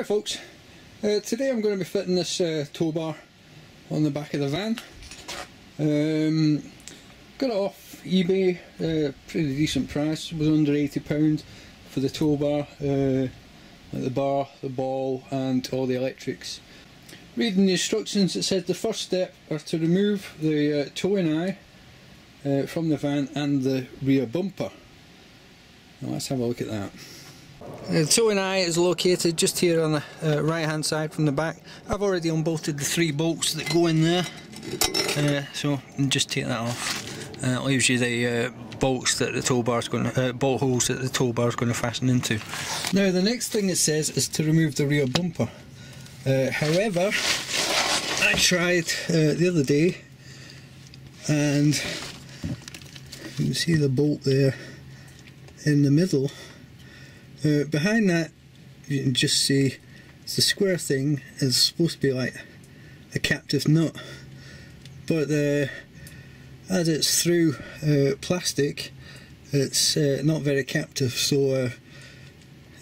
Hi folks, today I'm going to be fitting this tow bar on the back of the van. Got it off eBay, pretty decent price, it was under £80 for the tow bar, like the bar, the ball and all the electrics. Reading the instructions, it said the first step are to remove the towing eye from the van and the rear bumper. Now let's have a look at that. The towing eye is located just here on the right hand side from the back. I've already unbolted the three bolts that go in there, so just take that off, and it leaves you the bolts that the tow bar is going to, bolt holes that the tow bar is going to fasten into. Now the next thing it says is to remove the rear bumper. However, I tried the other day, and you can see the bolt there in the middle. Behind that you can just see it's a square thing, it's supposed to be like a captive nut, but as it's through plastic it's not very captive, so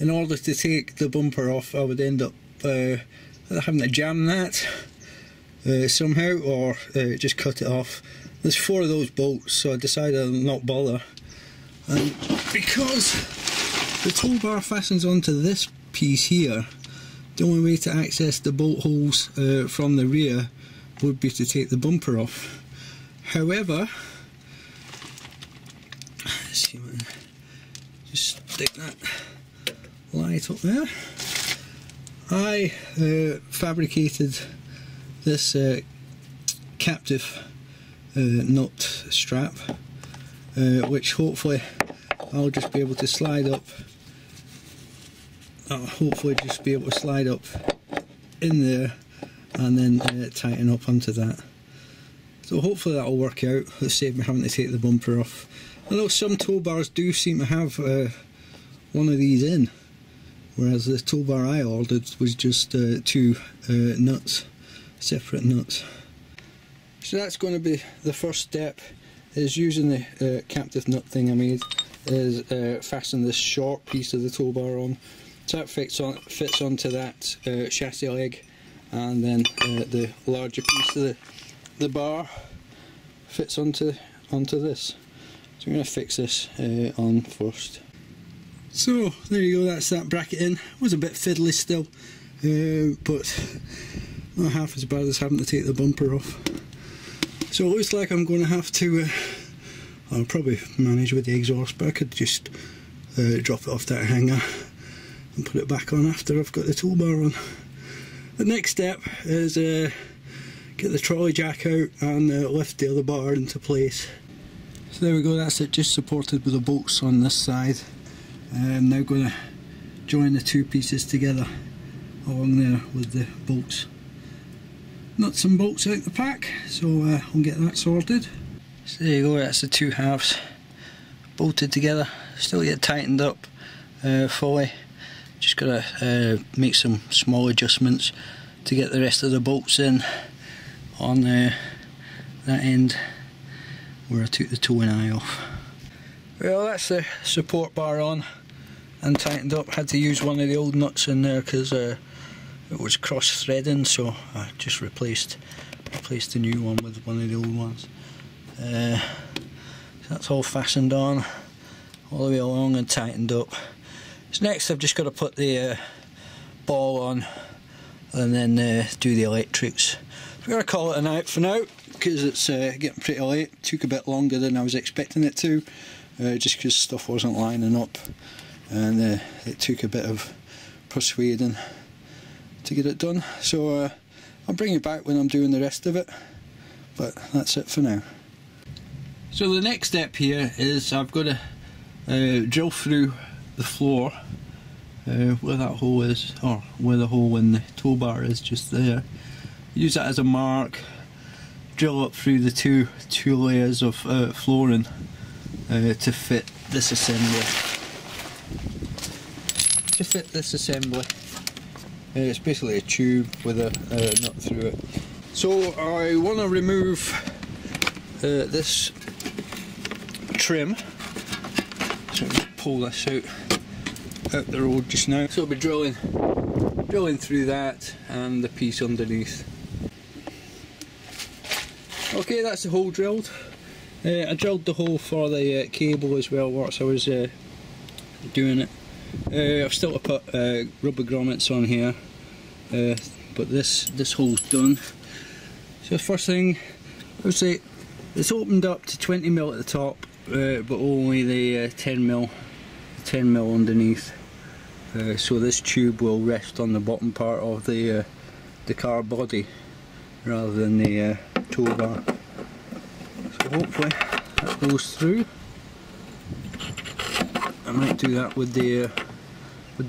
in order to take the bumper off I would end up having to jam that somehow, or just cut it off. There's four of those bolts, so I decided I'll not bother, and because the tow bar fastens onto this piece here, the only way to access the bolt holes from the rear would be to take the bumper off. However, let's see if I can just stick that light up there. I fabricated this captive nut strap, which hopefully I'll just be able to slide up. I'll hopefully just be able to slide up in there and then tighten up onto that. So hopefully that'll work out. It'll save me having to take the bumper off. I know some tow bars do seem to have one of these in, whereas the tow bar I ordered was just two nuts, separate nuts. So that's going to be the first step, is using the captive nut thing I made, is fasten this short piece of the tow bar on. So that fits onto that chassis leg, and then the larger piece of the bar fits onto this. So I'm going to fix this on first. So there you go, that's that bracket in. It was a bit fiddly still, but not half as bad as having to take the bumper off. So it looks like I'm going to have to, I'll probably manage with the exhaust, but I could just drop it off that hanger and put it back on after I've got the tow bar on. The next step is get the trolley jack out and lift the other bar into place. So there we go, that's it, just supported with the bolts on this side. I'm now going to join the two pieces together along there with the bolts. Nuts and bolts out the pack, so I'll get that sorted. So there you go, that's the two halves bolted together, still get tightened up fully. Just got to make some small adjustments to get the rest of the bolts in on that end where I took the towing eye off. Well, that's the support bar on and tightened up. Had to use one of the old nuts in there because it was cross threading, so I just replaced the new one with one of the old ones. So that's all fastened on all the way along and tightened up. So next I've just got to put the ball on and then do the electrics. We're going to call it a night for now because it's getting pretty late. It took a bit longer than I was expecting it to, just because stuff wasn't lining up, and it took a bit of persuading to get it done. So I'll bring you back when I'm doing the rest of it, but that's it for now. So the next step here is I've got to drill through the floor where that hole is, or where the hole in the tow bar is just there. Use that as a mark, drill up through the two layers of flooring to fit this assembly. It's basically a tube with a nut through it. So I want to remove this trim, so pull this out out the road just now. So I'll be drilling through that and the piece underneath. Okay, that's the hole drilled. I drilled the hole for the cable as well whilst I was doing it. I've still put rubber grommets on here, but this hole's done. So first thing, I would say it's opened up to 20mm at the top, but only the 10mm underneath. So this tube will rest on the bottom part of the car body rather than the tow bar. So hopefully that goes through. I might do that with the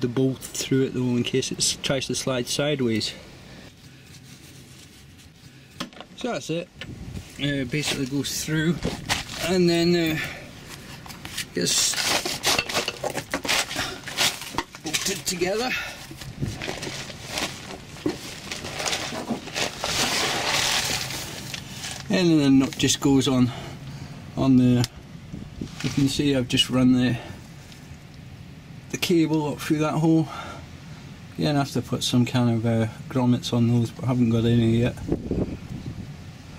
bolt through it though in case it tries to slide sideways. So that's it. Basically goes through and then gets bolted together. And then the nut just goes on the, you can see I've just run the cable up through that hole. Yeah, and I have to put some kind of grommets on those, but I haven't got any yet.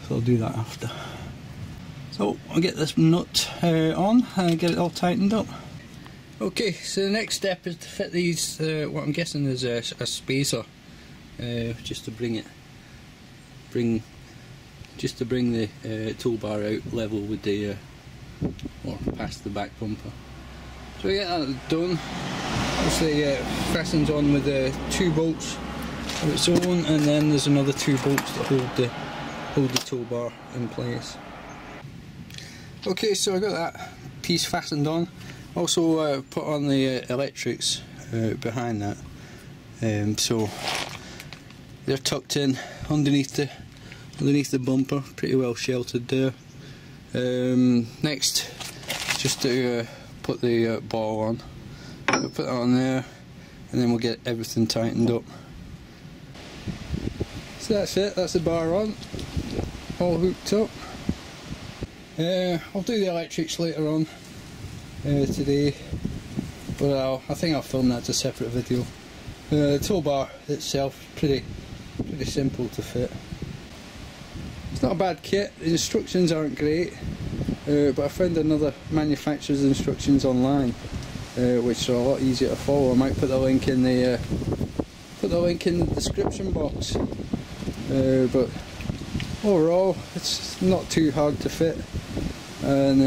So I'll do that after. So I'll get this nut on and get it all tightened up. Okay, so the next step is to fit these, what I'm guessing is a spacer, just to bring the tow bar out level with the, or past the back bumper. So yeah, that's done. Obviously fastens on with two bolts of its own, and then there's another two bolts that hold the tow bar in place. Okay, so I got that piece fastened on. Also put on the electrics behind that, so they're tucked in underneath the. Underneath the bumper, pretty well sheltered there. Next, just to put the ball on. We'll put that on there, and then we'll get everything tightened up. So that's it, that's the bar on, all hooked up. I'll do the electrics later on today, but I think I'll film that as a separate video. The tow bar itself, pretty simple to fit. It's not a bad kit, the instructions aren't great, but I found another manufacturer's instructions online, which are a lot easier to follow. I might put the link in the description box. But overall, it's not too hard to fit, and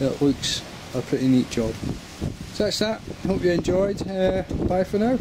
it looks a pretty neat job. So that's that. Hope you enjoyed. Bye for now.